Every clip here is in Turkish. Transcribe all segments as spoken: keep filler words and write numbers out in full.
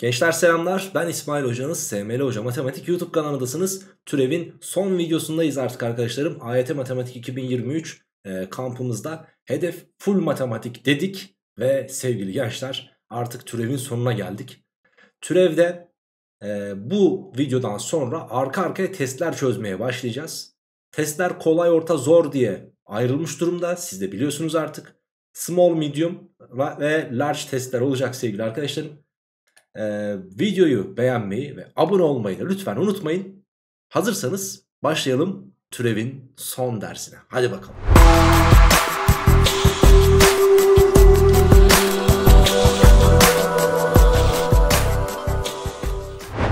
Gençler selamlar, ben İsmail hocanız, S M L Hoca Matematik YouTube kanalındasınız. Türev'in son videosundayız artık arkadaşlarım. A Y T Matematik iki bin yirmi üç e, kampımızda hedef full matematik dedik ve sevgili gençler artık türevin sonuna geldik. Türev'de e, bu videodan sonra arka arkaya testler çözmeye başlayacağız. Testler kolay, orta, zor diye ayrılmış durumda, siz de biliyorsunuz artık. Small, medium ve large testler olacak sevgili arkadaşlarım. Ee, videoyu beğenmeyi ve abone olmayı da lütfen unutmayın. Hazırsanız başlayalım türevin son dersine. Hadi bakalım.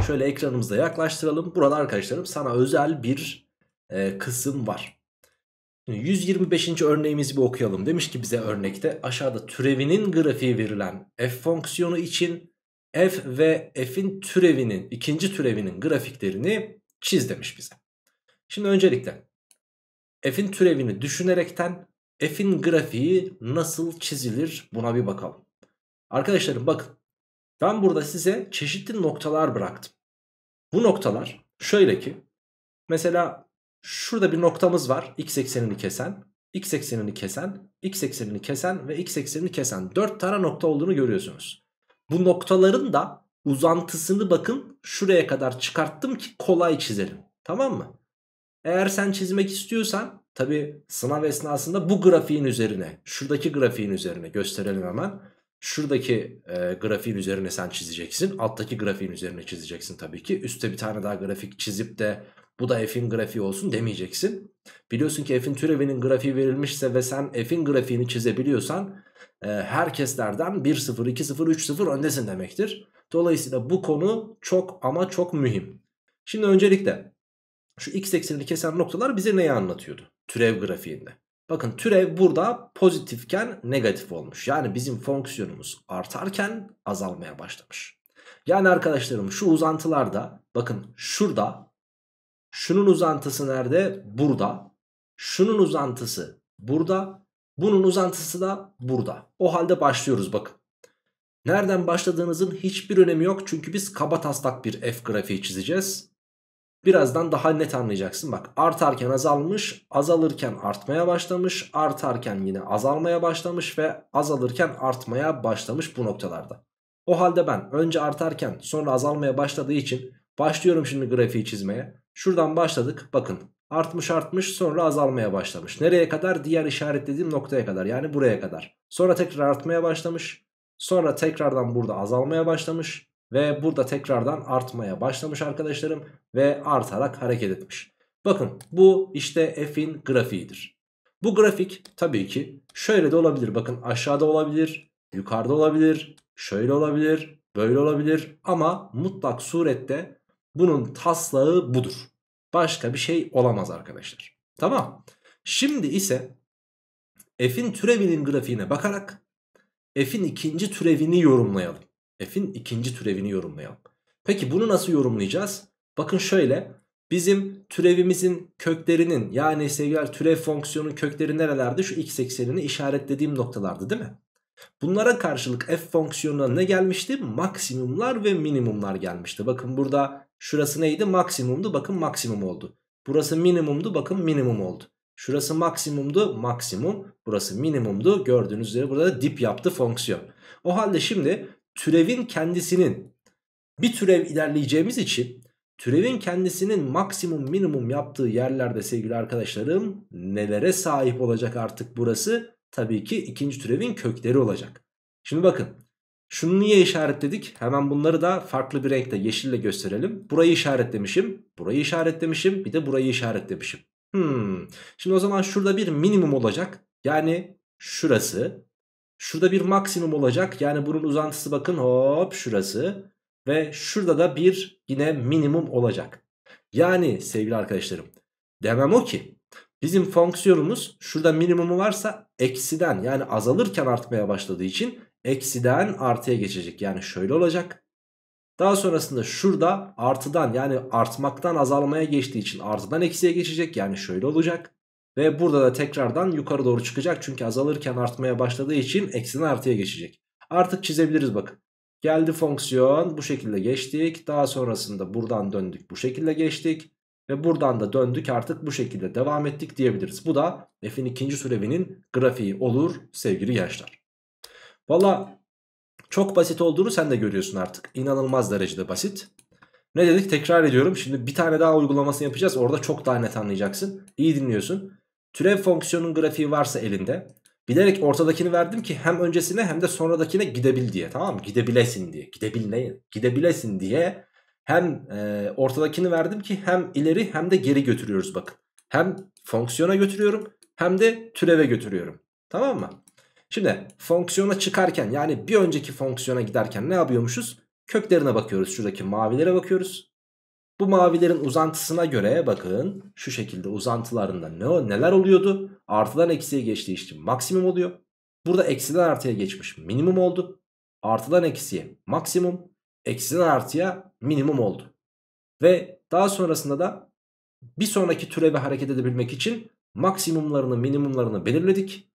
Şöyle ekranımızda yaklaştıralım. Burada arkadaşlarım sana özel bir e, kısım var. yüz yirmi beşinci örneğimizi bir okuyalım. Demiş ki bize örnekte aşağıda türevinin grafiği verilen f fonksiyonu için f ve f'in türevinin, ikinci türevinin grafiklerini çiz demiş bize. Şimdi öncelikle f'in türevini düşünerekten f'in grafiği nasıl çizilir buna bir bakalım. Arkadaşlarım bakın, ben burada size çeşitli noktalar bıraktım. Bu noktalar şöyle ki, mesela şurada bir noktamız var, x eksenini kesen, x eksenini kesen, x eksenini kesen ve x eksenini kesen dört tane nokta olduğunu görüyorsunuz. Bu noktaların da uzantısını bakın şuraya kadar çıkarttım ki kolay çizelim. Tamam mı? Eğer sen çizmek istiyorsan tabi sınav esnasında bu grafiğin üzerine, şuradaki grafiğin üzerine gösterelim hemen. Şuradaki e, grafiğin üzerine sen çizeceksin. Alttaki grafiğin üzerine çizeceksin tabii ki. Üste bir tane daha grafik çizip de bu da f'in grafiği olsun demeyeceksin. Biliyorsun ki f'in türevinin grafiği verilmişse ve sen f'in grafiğini çizebiliyorsan herkeslerden bir sıfır, iki sıfır, üç sıfır öndesin demektir. Dolayısıyla bu konu çok ama çok mühim. Şimdi öncelikle şu x eksenini kesen noktalar bize neyi anlatıyordu? Türev grafiğinde. Bakın türev burada pozitifken negatif olmuş. Yani bizim fonksiyonumuz artarken azalmaya başlamış. Yani arkadaşlarım şu uzantılarda bakın şurada, şunun uzantısı nerede? Burada. Şunun uzantısı burada. Bunun uzantısı da burada. O halde başlıyoruz bakın. Nereden başladığınızın hiçbir önemi yok. Çünkü biz kabataslak bir f grafiği çizeceğiz. Birazdan daha net anlayacaksın. Bak artarken azalmış, azalırken artmaya başlamış, artarken yine azalmaya başlamış ve azalırken artmaya başlamış bu noktalarda. O halde ben önce artarken sonra azalmaya başladığı için başlıyorum şimdi grafiği çizmeye. Şuradan başladık bakın. Artmış artmış sonra azalmaya başlamış. Nereye kadar? Diğer işaretlediğim noktaya kadar, yani buraya kadar. Sonra tekrar artmaya başlamış. Sonra tekrardan burada azalmaya başlamış. Ve burada tekrardan artmaya başlamış arkadaşlarım. Ve artarak hareket etmiş. Bakın bu işte f'in grafiğidir. Bu grafik tabii ki şöyle de olabilir. Bakın aşağıda olabilir, yukarıda olabilir, şöyle olabilir, böyle olabilir. Ama mutlak surette bunun taslağı budur. Başka bir şey olamaz arkadaşlar. Tamam. Şimdi ise f'in türevinin grafiğine bakarak f'in ikinci türevini yorumlayalım. F'in ikinci türevini yorumlayalım. Peki bunu nasıl yorumlayacağız? Bakın şöyle, bizim türevimizin köklerinin, yani sevgili türev fonksiyonun kökleri nerelerde? Şu x eksenini işaretlediğim noktalarda değil mi? Bunlara karşılık f fonksiyonuna ne gelmişti? Maksimumlar ve minimumlar gelmişti. Bakın burada şurası neydi? Maksimumdu. Bakın maksimum oldu. Burası minimumdu. Bakın minimum oldu. Şurası maksimumdu. Maksimum. Burası minimumdu. Gördüğünüz üzere burada da dip yaptı fonksiyon. O halde şimdi türevin kendisinin, bir türev ilerleyeceğimiz için türevin kendisinin maksimum minimum yaptığı yerlerde sevgili arkadaşlarım nelere sahip olacak artık burası? Tabii ki ikinci türevin kökleri olacak. Şimdi bakın şunu niye işaretledik? Hemen bunları da farklı bir renkte, yeşille gösterelim. Burayı işaretlemişim, burayı işaretlemişim, bir de burayı işaretlemişim. Hmm. Şimdi o zaman şurada bir minimum olacak, yani şurası. Şurada bir maksimum olacak, yani bunun uzantısı bakın hop şurası. Ve şurada da bir yine minimum olacak. Yani sevgili arkadaşlarım demem o ki, bizim fonksiyonumuz şurada minimumu varsa eksiden, yani azalırken artmaya başladığı için eksiden artıya geçecek. Yani şöyle olacak. Daha sonrasında şurada artıdan, yani artmaktan azalmaya geçtiği için artıdan eksiye geçecek. Yani şöyle olacak. Ve burada da tekrardan yukarı doğru çıkacak. Çünkü azalırken artmaya başladığı için eksiden artıya geçecek. Artık çizebiliriz bakın. Geldi fonksiyon, bu şekilde geçtik. Daha sonrasında buradan döndük, bu şekilde geçtik. Ve buradan da döndük, artık bu şekilde devam ettik diyebiliriz. Bu da f'in ikinci türevinin grafiği olur sevgili gençler. Valla çok basit olduğunu sen de görüyorsun artık. İnanılmaz derecede basit. Ne dedik, tekrar ediyorum. Şimdi bir tane daha uygulamasını yapacağız. Orada çok daha net anlayacaksın. İyi dinliyorsun. Türev fonksiyonun grafiği varsa elinde, bilerek ortadakini verdim ki hem öncesine hem de sonradakine gidebil diye, tamam mı? Gidebilesin diye. Gidebilmeyin. Gidebilesin diye hem e, ortadakini verdim ki hem ileri hem de geri götürüyoruz bakın. Hem fonksiyona götürüyorum hem de türeve götürüyorum. Tamam mı? Şimdi fonksiyona çıkarken, yani bir önceki fonksiyona giderken ne yapıyormuşuz? Köklerine bakıyoruz. Şuradaki mavilere bakıyoruz. Bu mavilerin uzantısına göre bakın şu şekilde uzantılarında ne, neler oluyordu? Artıdan eksiye geçtiği için maksimum oluyor. Burada eksiden artıya geçmiş, minimum oldu. Artıdan eksiye maksimum, eksiden artıya minimum oldu. Ve daha sonrasında da bir sonraki türeve hareket edebilmek için maksimumlarını, minimumlarını belirledik.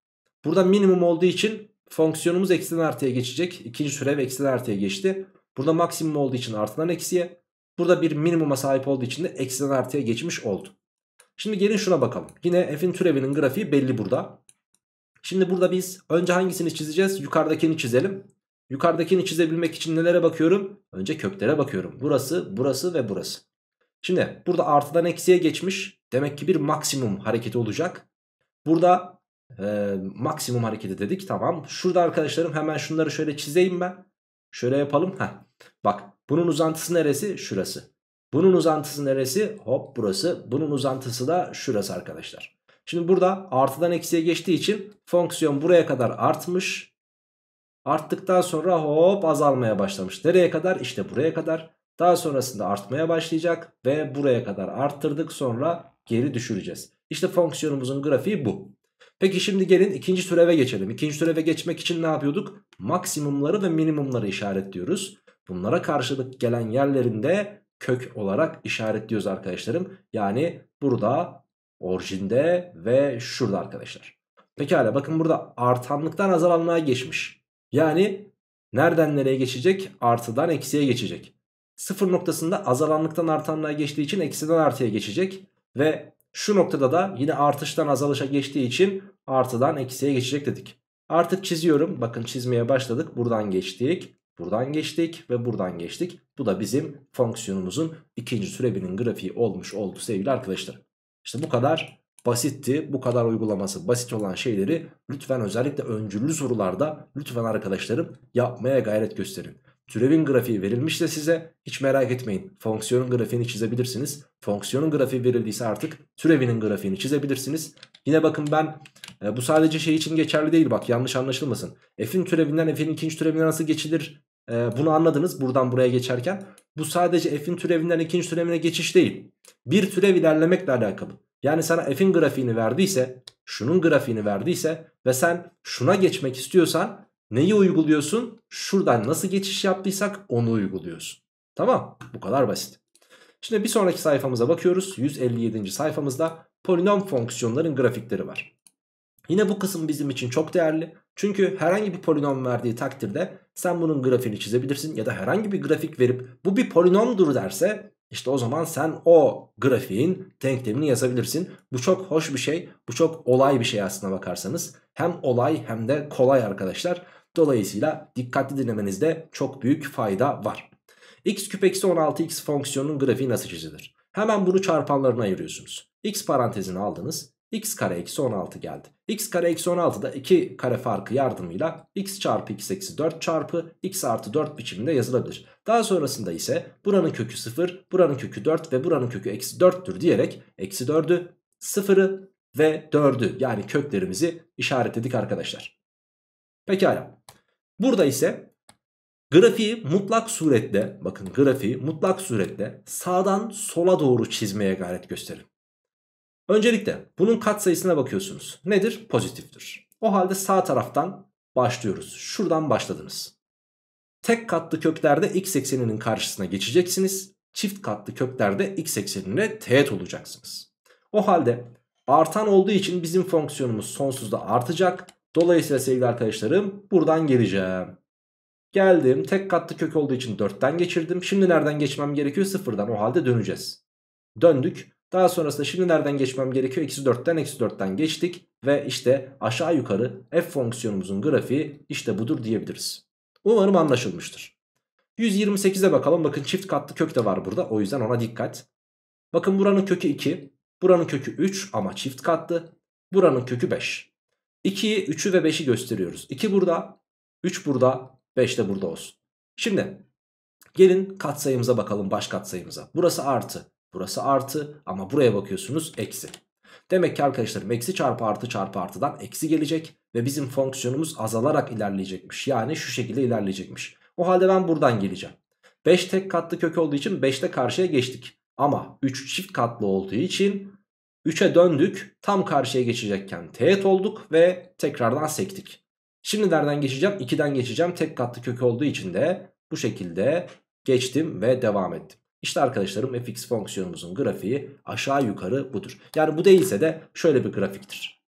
Burada minimum olduğu için fonksiyonumuz eksiden artıya geçecek. İkinci türev eksiden artıya geçti. Burada maksimum olduğu için artıdan eksiye, burada bir minimuma sahip olduğu için de eksiden artıya geçmiş oldu. Şimdi gelin şuna bakalım. Yine f'in türevinin grafiği belli burada. Şimdi burada biz önce hangisini çizeceğiz? Yukarıdakini çizelim. Yukarıdakini çizebilmek için nelere bakıyorum? Önce köklere bakıyorum. Burası, burası ve burası. Şimdi burada artıdan eksiye geçmiş. Demek ki bir maksimum hareketi olacak. Burada e, maksimum hareketi dedik, tamam. Şurada arkadaşlarım hemen şunları şöyle çizeyim ben. Şöyle yapalım. Heh. Bak, bunun uzantısı neresi? Şurası. Bunun uzantısı neresi? Hop, burası. Bunun uzantısı da şurası arkadaşlar. Şimdi burada artıdan eksiye geçtiği için fonksiyon buraya kadar artmış. Arttıktan sonra hop azalmaya başlamış. Nereye kadar? İşte buraya kadar. Daha sonrasında artmaya başlayacak ve buraya kadar arttırdık, sonra geri düşüreceğiz. İşte fonksiyonumuzun grafiği bu. Peki şimdi gelin ikinci türeve geçelim. İkinci türeve geçmek için ne yapıyorduk? Maksimumları ve minimumları işaretliyoruz. Bunlara karşılık gelen yerlerinde kök olarak işaretliyoruz arkadaşlarım. Yani burada, orijinde ve şurada arkadaşlar. Pekala, bakın burada artanlıktan azalanlığa geçmiş. Yani nereden nereye geçecek? Artıdan eksiye geçecek. Sıfır noktasında azalanlıktan artanlığa geçtiği için eksiden artıya geçecek. Ve şu noktada da yine artıştan azalışa geçtiği için artıdan eksiye geçecek dedik. Artık çiziyorum. Bakın çizmeye başladık. Buradan geçtik. Buradan geçtik ve buradan geçtik. Bu da bizim fonksiyonumuzun ikinci türevinin grafiği olmuş oldu sevgili arkadaşlar. İşte bu kadar basitti. Bu kadar uygulaması basit olan şeyleri lütfen, özellikle öncüllü sorularda lütfen arkadaşlarım yapmaya gayret gösterin. Türevin grafiği verilmişse size hiç merak etmeyin. Fonksiyonun grafiğini çizebilirsiniz. Fonksiyonun grafiği verildiyse artık türevinin grafiğini çizebilirsiniz. Yine bakın ben e, bu sadece şey için geçerli değil, bak yanlış anlaşılmasın. F'in türevinden F'in ikinci türevine nasıl geçilir e, bunu anladınız buradan buraya geçerken. Bu sadece F'in türevinden ikinci türevine geçiş değil. Bir türev ilerlemekle alakalı. Yani sana F'in grafiğini verdiyse, şunun grafiğini verdiyse ve sen şuna geçmek istiyorsan neyi uyguluyorsun? Şuradan nasıl geçiş yaptıysak onu uyguluyorsun. Tamam, bu kadar basit. Şimdi bir sonraki sayfamıza bakıyoruz. yüz elli yedinci sayfamızda polinom fonksiyonların grafikleri var. Yine bu kısım bizim için çok değerli. Çünkü herhangi bir polinom verdiği takdirde sen bunun grafiğini çizebilirsin. Ya da herhangi bir grafik verip bu bir polinomdur derse, işte o zaman sen o grafiğin denklemini yazabilirsin. Bu çok hoş bir şey. Bu çok olay bir şey aslına bakarsanız. Hem olay hem de kolay arkadaşlar. Dolayısıyla dikkatli dinlemenizde çok büyük fayda var. X küp eksi on altı x fonksiyonunun grafiği nasıl çizilir? Hemen bunu çarpanlarına ayırıyorsunuz. X parantezini aldınız. X kare eksi on altı geldi. X kare eksi onaltıda iki kare farkı yardımıyla x çarpı x eksi dört çarpı x artı dört biçiminde yazılabilir. Daha sonrasında ise buranın kökü sıfır, buranın kökü dört ve buranın kökü eksi dörttür diyerek eksi dördü, sıfırı ve dördü, yani köklerimizi işaretledik arkadaşlar. Pekala. Burada ise grafiği mutlak suretle, bakın grafiği mutlak suretle sağdan sola doğru çizmeye gayret gösterin. Öncelikle bunun katsayısına bakıyorsunuz. Nedir? Pozitiftir. O halde sağ taraftan başlıyoruz. Şuradan başladınız. Tek katlı köklerde x ekseninin karşısına geçeceksiniz. Çift katlı köklerde x eksenine teğet olacaksınız. O halde artan olduğu için bizim fonksiyonumuz sonsuzda artacak. Dolayısıyla sevgili arkadaşlarım buradan geleceğim. Geldim, tek katlı kök olduğu için dörtten geçirdim. Şimdi nereden geçmem gerekiyor? Sıfırdan. O halde döneceğiz. Döndük. Daha sonrasında şimdi nereden geçmem gerekiyor? Eksi dörtten eksi dörtten geçtik. Ve işte aşağı yukarı f fonksiyonumuzun grafiği işte budur diyebiliriz. Umarım anlaşılmıştır. yüz yirmi sekize bakalım. Bakın çift katlı kök de var burada. O yüzden ona dikkat. Bakın buranın kökü iki. Buranın kökü üç ama çift katlı. Buranın kökü beş. ikiyi, üçü ve beşi gösteriyoruz. iki burada, üç burada, beş de burada olsun. Şimdi gelin katsayımıza bakalım, baş katsayımıza. Burası artı, burası artı ama buraya bakıyorsunuz eksi. Demek ki arkadaşlarım eksi çarpı artı çarpı artıdan eksi gelecek ve bizim fonksiyonumuz azalarak ilerleyecekmiş. Yani şu şekilde ilerleyecekmiş. O halde ben buradan geleceğim. beş tek katlı kök olduğu için beşte karşıya geçtik. Ama üç çift katlı olduğu için üçe döndük, tam karşıya geçecekken teğet olduk ve tekrardan sektik. Şimdi nereden geçeceğim? ikiden geçeceğim. Tek katlı kök olduğu için de bu şekilde geçtim ve devam ettim. İşte arkadaşlarım fx fonksiyonumuzun grafiği aşağı yukarı budur. Yani bu değilse de şöyle bir grafiktir.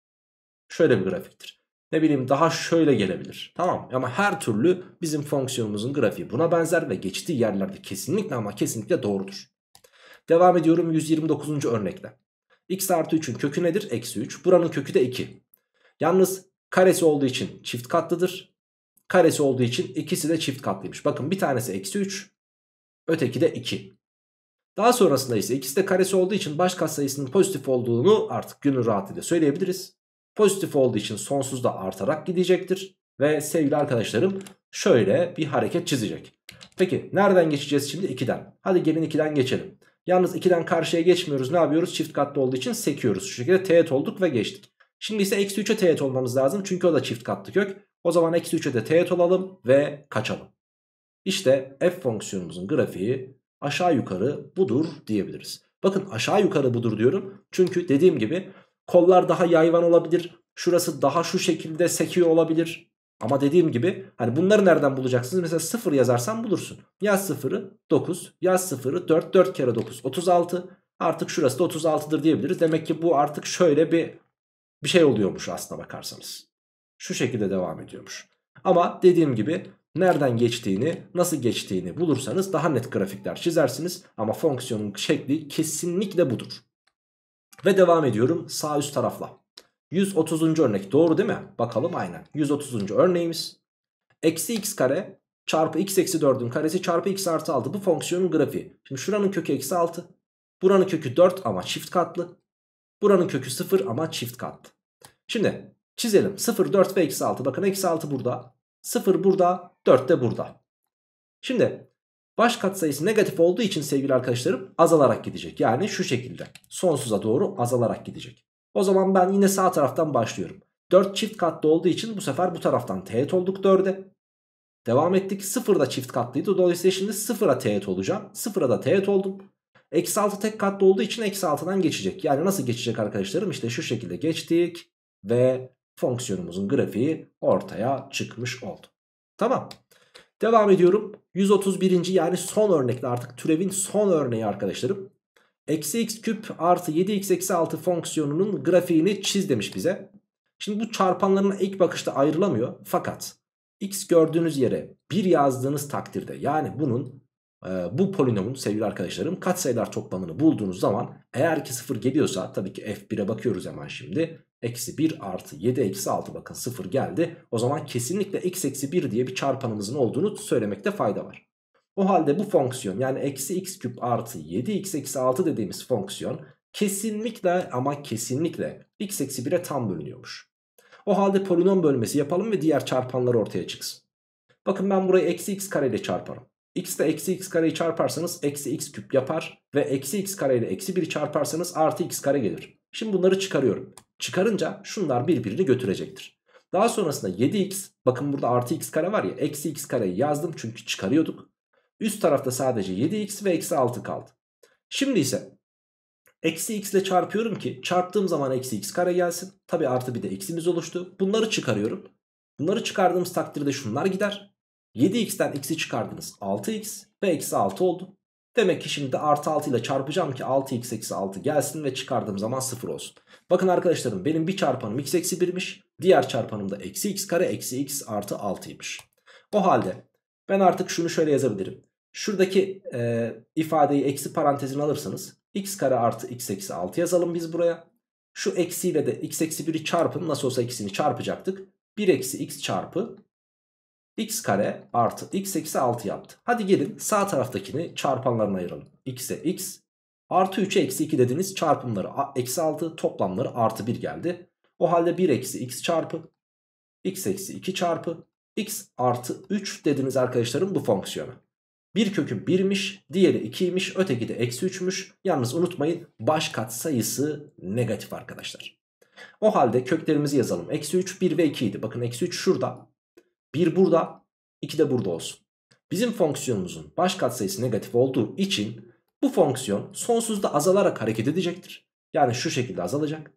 Şöyle bir grafiktir. Ne bileyim daha şöyle gelebilir. Tamam, ama her türlü bizim fonksiyonumuzun grafiği buna benzer ve geçtiği yerlerde kesinlikle ama kesinlikle doğrudur. Devam ediyorum yüz yirmi dokuzuncu örnekle. X artı üçün kökü nedir? Eksi üç. Buranın kökü de iki. Yalnız karesi olduğu için çift katlıdır. Karesi olduğu için ikisi de çift katlıymış. Bakın bir tanesi eksi üç. Öteki de iki. Daha sonrasında ise ikisi de karesi olduğu için baş katsayısının pozitif olduğunu artık gönül rahatlığıyla söyleyebiliriz. Pozitif olduğu için sonsuzda artarak gidecektir. Ve sevgili arkadaşlarım şöyle bir hareket çizecek. Peki nereden geçeceğiz şimdi? ikiden. Hadi gelin ikiden geçelim. Yalnız ikiden karşıya geçmiyoruz. Ne yapıyoruz? Çift katlı olduğu için sekiyoruz. Şu şekilde teğet olduk ve geçtik. Şimdi ise eksi üçe teğet olmamız lazım. Çünkü o da çift katlı kök. O zaman eksi üçe de teğet olalım ve kaçalım. İşte f fonksiyonumuzun grafiği aşağı yukarı budur diyebiliriz. Bakın aşağı yukarı budur diyorum. Çünkü dediğim gibi kollar daha yayvan olabilir. Şurası daha şu şekilde sekiyor olabilir. Ama dediğim gibi hani bunları nereden bulacaksınız? Mesela sıfır yazarsan bulursun. Yaz sıfırı dokuz, yaz sıfırı dört, dört kere dokuz otuz altı. Artık şurası da otuz altıdır diyebiliriz. Demek ki bu artık şöyle bir bir şey oluyormuş aslına bakarsanız. Şu şekilde devam ediyormuş. Ama dediğim gibi nereden geçtiğini, nasıl geçtiğini bulursanız daha net grafikler çizersiniz. Ama fonksiyonun şekli kesinlikle budur. Ve devam ediyorum sağ üst tarafla. yüz otuzuncu örnek doğru değil mi? Bakalım aynen. yüz otuzuncu örneğimiz. Eksi x kare çarpı x eksi dördün karesi çarpı x artı altı. Bu fonksiyonun grafiği. Şimdi şuranın kökü eksi altı. Buranın kökü dört ama çift katlı. Buranın kökü sıfır ama çift katlı. Şimdi çizelim. sıfır, dört ve eksi altı. Bakın eksi altı burada. sıfır burada. dört de burada. Şimdi baş katsayısı negatif olduğu için sevgili arkadaşlarım azalarak gidecek. Yani şu şekilde. Sonsuza doğru azalarak gidecek. O zaman ben yine sağ taraftan başlıyorum. dört çift katlı olduğu için bu sefer bu taraftan teğet olduk dörde. Devam ettik. sıfır da çift katlıydı. Dolayısıyla şimdi sıfıra teğet olacağım. sıfıra da teğet oldum. Eksi altı tek katlı olduğu için eksi altıdan geçecek. Yani nasıl geçecek arkadaşlarım? İşte şu şekilde geçtik ve fonksiyonumuzun grafiği ortaya çıkmış oldu. Tamam. Devam ediyorum. yüz otuz birinci yani son örnekle artık türevin son örneği arkadaşlarım. Eksi x küp artı yedi x eksi altı fonksiyonunun grafiğini çiz demiş bize. Şimdi bu çarpanların ilk bakışta ayrılamıyor. Fakat x gördüğünüz yere bir yazdığınız takdirde yani bunun e, bu polinomun sevgili arkadaşlarım katsayılar toplamını bulduğunuz zaman eğer ki sıfır geliyorsa tabii ki f bir'e bakıyoruz hemen şimdi. Eksi bir artı yedi eksi altı bakın sıfır geldi. O zaman kesinlikle x eksi bir diye bir çarpanımızın olduğunu söylemekte fayda var. O halde bu fonksiyon yani eksi x küp artı yedi x eksi altı dediğimiz fonksiyon kesinlikle ama kesinlikle x eksi bire tam bölünüyormuş. O halde polinom bölmesi yapalım ve diğer çarpanlar ortaya çıksın. Bakın ben burayı eksi x kare ile çarparım. X ile eksi x kareyi çarparsanız eksi x küp yapar ve eksi x kare ile eksi biri çarparsanız artı x kare gelir. Şimdi bunları çıkarıyorum. Çıkarınca şunlar birbirini götürecektir. Daha sonrasında yedi x bakın burada artı x kare var ya eksi x kareyi yazdım çünkü çıkarıyorduk. Üst tarafta sadece yedi x ve eksi altı kaldı. Şimdi ise eksi x ile çarpıyorum ki çarptığım zaman eksi x kare gelsin. Tabi artı bir de x'imiz oluştu. Bunları çıkarıyorum. Bunları çıkardığımız takdirde şunlar gider. yedi x'ten x'i çıkardınız altı x ve eksi altı oldu. Demek ki şimdi de artı altı ile çarpacağım ki altı x eksi altı gelsin ve çıkardığım zaman sıfır olsun. Bakın arkadaşlarım benim bir çarpanım x eksi bir'miş. Diğer çarpanım da eksi x kare eksi x artı altıymış. O halde Ben artık şunu şöyle yazabilirim. Şuradaki e, ifadeyi eksi parantezine alırsanız x kare artı x eksi altı yazalım biz buraya. Şu eksiyle de x eksi biri çarpın. Nasıl olsa ikisini çarpacaktık. bir eksi x çarpı x kare artı x eksi altı yaptı. Hadi gelin sağ taraftakini çarpanlarına ayıralım. x'e x artı üç'e eksi iki dediniz. Çarpımları eksi altı, toplamları artı bir geldi. O halde bir eksi x çarpı x eksi iki çarpı x artı üç dediniz arkadaşlarım bu fonksiyona. Bir kökü bir'miş, diğeri iki'ymiş, öteki de eksi üç'müş. Yalnız unutmayın baş katsayısı negatif arkadaşlar. O halde köklerimizi yazalım. Eksi üç, bir ve iki idi. Bakın eksi üç şurada, bir burada, iki de burada olsun. Bizim fonksiyonumuzun baş katsayısı negatif olduğu için bu fonksiyon sonsuzda azalarak hareket edecektir. Yani şu şekilde azalacak.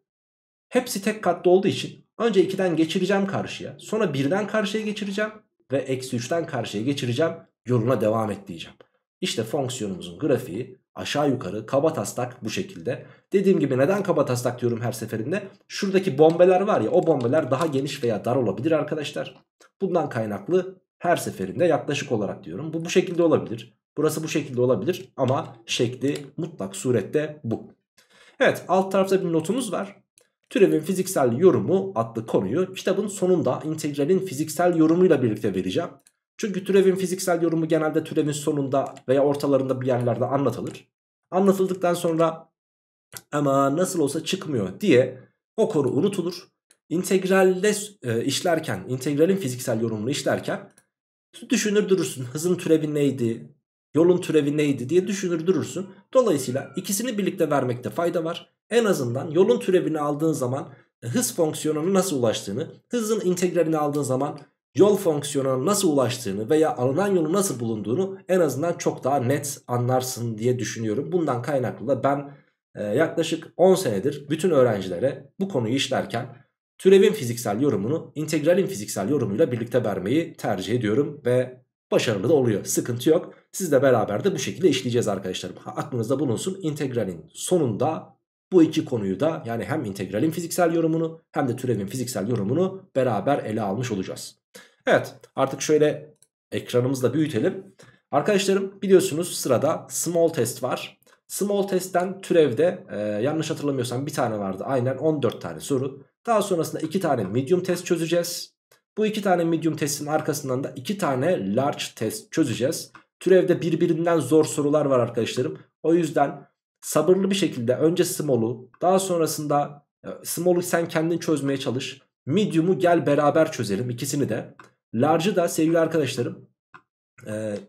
Hepsi tek katlı olduğu için önce iki'den geçireceğim karşıya. Sonra bir'den karşıya geçireceğim. Ve eksi üç'ten karşıya geçireceğim. Yoluna devam et diyeceğim. İşte fonksiyonumuzun grafiği aşağı yukarı kabataslak bu şekilde. Dediğim gibi neden kabataslak diyorum her seferinde? Şuradaki bombeler var ya, o bombeler daha geniş veya dar olabilir arkadaşlar. Bundan kaynaklı her seferinde yaklaşık olarak diyorum. Bu bu şekilde olabilir. Burası bu şekilde olabilir ama şekli mutlak surette bu. Evet, alt tarafta bir notumuz var. Türevin fiziksel yorumu adlı konuyu kitabın sonunda integralin fiziksel yorumuyla birlikte vereceğim. Çünkü türevin fiziksel yorumu genelde türevin sonunda veya ortalarında bir yerlerde anlatılır. Anlatıldıktan sonra ama nasıl olsa çıkmıyor diye o konu unutulur. İntegralle e, işlerken, integralin fiziksel yorumunu işlerken düşünür durursun. Hızın türevi neydi, yolun türevi neydi diye düşünür durursun. Dolayısıyla ikisini birlikte vermekte fayda var. En azından yolun türevini aldığın zaman hız fonksiyonuna nasıl ulaştığını, hızın integralini aldığın zaman yol fonksiyonuna nasıl ulaştığını veya alınan yolu nasıl bulunduğunu en azından çok daha net anlarsın diye düşünüyorum. Bundan kaynaklı da ben e, yaklaşık on senedir bütün öğrencilere bu konuyu işlerken türevin fiziksel yorumunu integralin fiziksel yorumuyla birlikte vermeyi tercih ediyorum ve başarılı da oluyor. Sıkıntı yok. Sizle beraber de bu şekilde işleyeceğiz arkadaşlarım. Ha, aklınızda bulunsun. İntegralin sonunda bu iki konuyu da, yani hem integralin fiziksel yorumunu hem de türevin fiziksel yorumunu beraber ele almış olacağız. Evet, artık şöyle ekranımızla büyütelim. Arkadaşlarım biliyorsunuz sırada small test var. Small testten türevde e, yanlış hatırlamıyorsam bir tane vardı. Aynen on dört tane soru. Daha sonrasında iki tane medium test çözeceğiz. Bu iki tane medium testin arkasından da iki tane large test çözeceğiz. Türevde birbirinden zor sorular var arkadaşlarım. O yüzden sabırlı bir şekilde önce small'u, daha sonrasında small'u sen kendin çözmeye çalış. Medium'u gel beraber çözelim ikisini de. Large'ı da sevgili arkadaşlarım,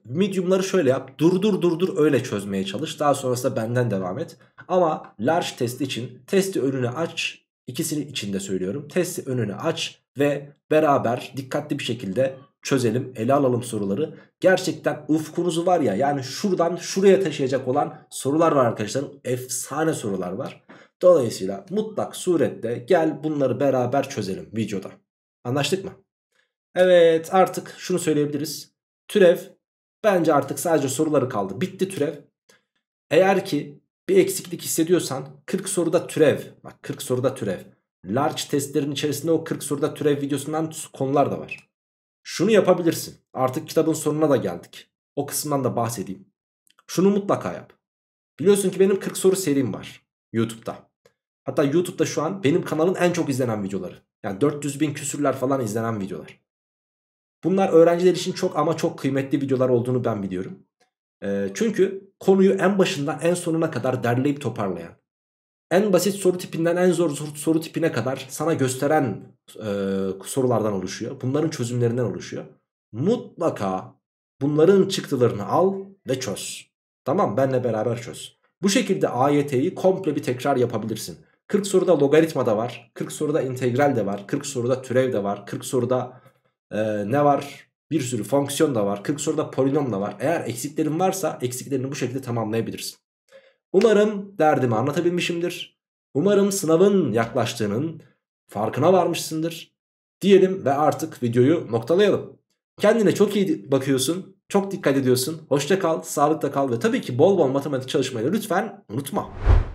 medium'ları şöyle yap, durdur durdur öyle çözmeye çalış. Daha sonrasında benden devam et. Ama large test için testi önüne aç. İkisini içinde söylüyorum. Testi önüne aç ve beraber dikkatli bir şekilde çözelim, ele alalım soruları. Gerçekten ufkunuzu var ya, yani şuradan şuraya taşıyacak olan sorular var arkadaşlarım. Efsane sorular var. Dolayısıyla mutlak surette gel bunları beraber çözelim videoda. Anlaştık mı? Evet, artık şunu söyleyebiliriz. Türev bence artık sadece soruları kaldı. Bitti türev. Eğer ki bir eksiklik hissediyorsan kırk soruda türev, bak kırk soruda türev, large testlerin içerisinde o kırk soruda türev videosundan konular da var. Şunu yapabilirsin. Artık kitabın sonuna da geldik. O kısımdan da bahsedeyim. Şunu mutlaka yap. Biliyorsun ki benim kırk soru serim var YouTube'da. Hatta YouTube'da şu an benim kanalın en çok izlenen videoları. Yani dört yüz bin küsürler falan izlenen videolar. Bunlar öğrenciler için çok ama çok kıymetli videolar olduğunu ben biliyorum. Çünkü konuyu en başından en sonuna kadar derleyip toparlayan, en basit soru tipinden en zor soru tipine kadar sana gösteren e, sorulardan oluşuyor. Bunların çözümlerinden oluşuyor. Mutlaka bunların çıktılarını al ve çöz. Tamam, benle beraber çöz. Bu şekilde A Y T'yi komple bir tekrar yapabilirsin. kırk soruda logaritma da var, kırk soruda integral de var, kırk soruda türev de var, kırk soruda e, ne var? Bir sürü fonksiyon da var. kırk soruda polinom da var. Eğer eksiklerin varsa eksiklerini bu şekilde tamamlayabilirsin. Umarım derdimi anlatabilmişimdir. Umarım sınavın yaklaştığının farkına varmışsındır. Diyelim ve artık videoyu noktalayalım. Kendine çok iyi bakıyorsun. Çok dikkat ediyorsun. Hoşça kal, sağlıkla kal ve tabii ki bol bol matematik çalışmayı lütfen unutma.